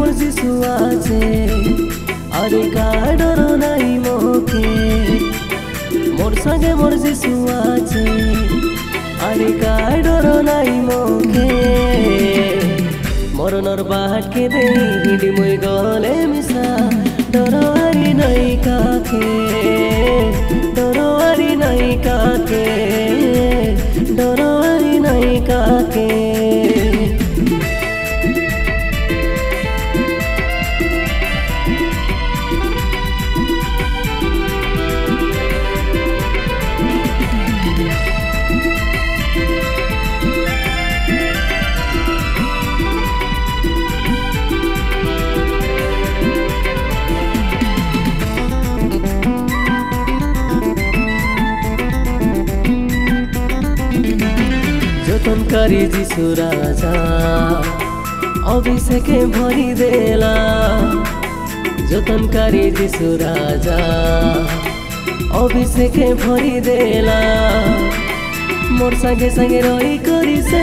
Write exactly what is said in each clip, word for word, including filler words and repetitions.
मोर जीशु आछे और का डर नाई मोके। मोर संगे मोर जीशु आछे और का डर नाई मोके। मरणर बाट के दे हिडी मुई गले मिसा डरवारी नहीं काके। डरवारी नहीं काके। डरवारी नहीं काके। जतन करी जीशु राजा अभिषेक भरी देला। जतन करी जीशु राजा अभिषेक भरी देला। मोर संगे संगे रोई करी से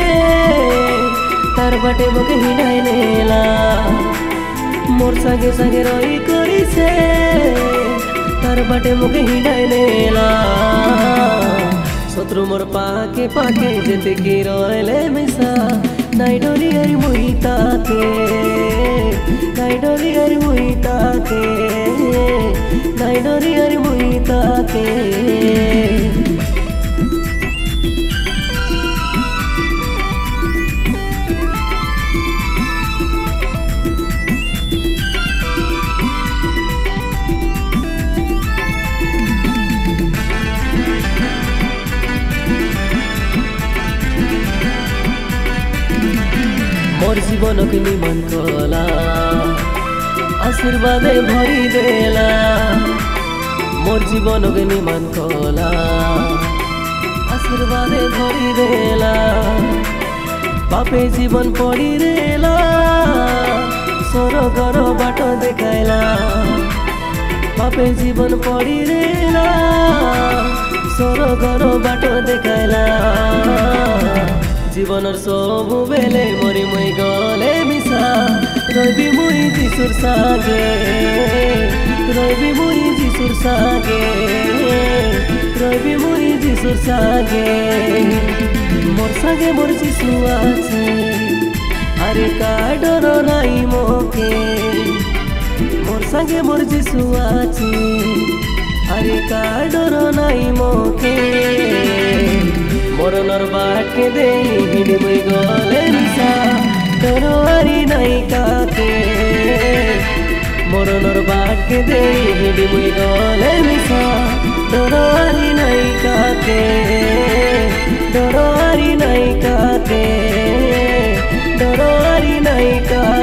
तार बाटे मोके हिनाई नेला। मोर संगे संगे रोई करी से तार बाटे मोके हिनाई नेला। शत्रु मोर पाके पाके जते की रोले मिसा नाई डोली हरि मुई ताके। नाई डोली हरि मुई ताके। नाई डोली हरि मुई ताके। मोर जीवन के निमन कला आशीर्वाद भरी देला। मोर जीवन के निमन कला आशीर्वाद भरी देला। बापे जीवन पड़ी रेला स्वर्गर बाट देखाइला। बापे जीवन पड़ी रेला स्वर्गर बाट देखाइला। जीवन सब बेले मरी मुई गले मिसा रवि मुई जीशुर सागे। रवि मुई जीशुर सागे। रवि मुई जीशुर सागे। मोर संगे मोर जीशु आछे अरे का डर नाई मोके। मोर संगे मोर जीशु आछे अरे का डर नाई मोके। मरणर बाट के दे हिडी मुई गले मिसा डरवारी नहीं काके। मरणर बाट के दे हिडी मुई गले मिसा डरवारी नहीं काके। डरवारी नहीं काके। डरवारी नहीं काके।